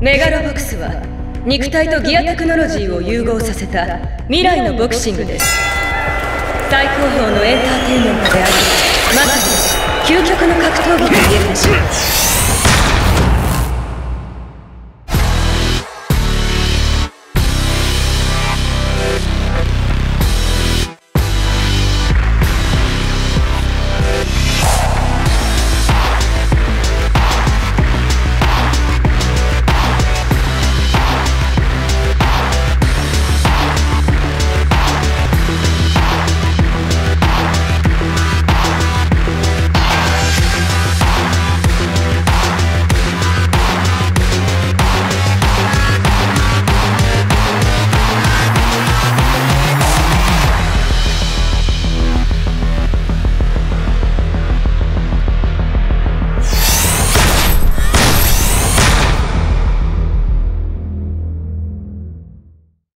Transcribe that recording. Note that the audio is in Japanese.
メガロボックスは肉体とギアテクノロジーを融合させた未来のボクシングです。最高峰のエンターテインメントであり、まさに究極の格闘技と言えるでしょう。